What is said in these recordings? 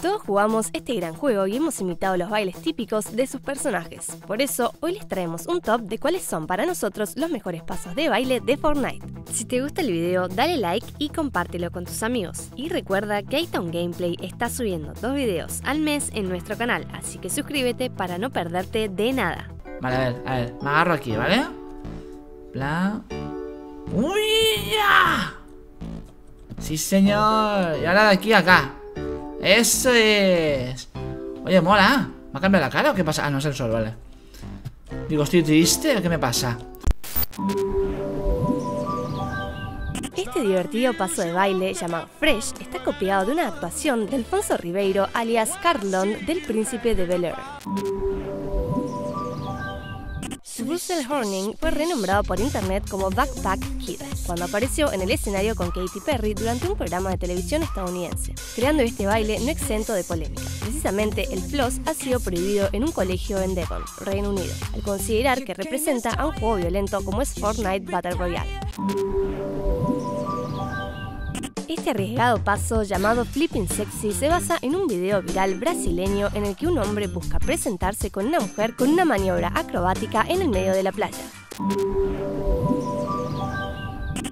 Todos jugamos este gran juego y hemos imitado los bailes típicos de sus personajes. Por eso, hoy les traemos un top de cuáles son para nosotros los mejores pasos de baile de Fortnite. Si te gusta el video, dale like y compártelo con tus amigos. Y recuerda que ITOWN Gameplay está subiendo 2 videos al mes en nuestro canal, así que suscríbete para no perderte de nada. Vale, a ver, me agarro aquí, ¿vale? Bla. ¡Uy! ¡Ya! ¡Sí, señor! Y ahora de aquí a acá. ¡Eso es! Oye, mola. ¿Me ha cambiado la cara o qué pasa? Ah, no, es el sol, vale. Digo, ¿estoy triste o qué me pasa? Este divertido paso de baile, llamado Fresh, está copiado de una actuación de Alfonso Ribeiro, alias Carlton, del Príncipe de Bel Air. Russell Horning fue renombrado por internet como Backpack Kid cuando apareció en el escenario con Katy Perry durante un programa de televisión estadounidense, creando este baile no exento de polémica. Precisamente, el Floss ha sido prohibido en un colegio en Devon, Reino Unido, al considerar que representa a un juego violento como es Fortnite Battle Royale. Este arriesgado paso, llamado Flipping Sexy, se basa en un video viral brasileño en el que un hombre busca presentarse con una mujer con una maniobra acrobática en el medio de la playa.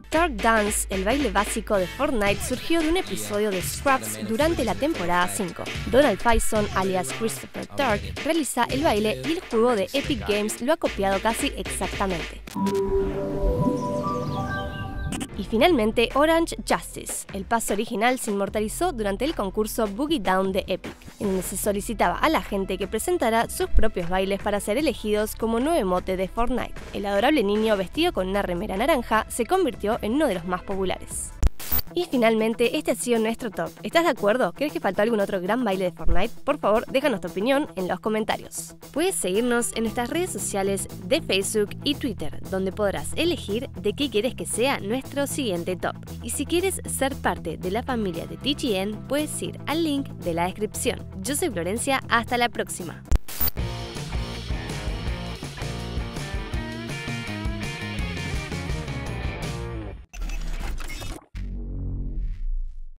Turk Dance, el baile básico de Fortnite, surgió de un episodio de Scrubs durante la temporada 5. Donald Faison, alias Christopher Turk, realiza el baile y el juego de Epic Games lo ha copiado casi exactamente. Y finalmente, Orange Justice. El paso original se inmortalizó durante el concurso Boogie Down de Epic, en donde se solicitaba a la gente que presentara sus propios bailes para ser elegidos como nuevo emote de Fortnite. El adorable niño vestido con una remera naranja se convirtió en uno de los más populares. Y finalmente, este ha sido nuestro top. ¿Estás de acuerdo? ¿Crees que faltó algún otro gran baile de Fortnite? Por favor, déjanos tu opinión en los comentarios. Puedes seguirnos en nuestras redes sociales de Facebook y Twitter, donde podrás elegir de qué quieres que sea nuestro siguiente top. Y si quieres ser parte de la familia de TGN, puedes ir al link de la descripción. Yo soy Florencia, hasta la próxima.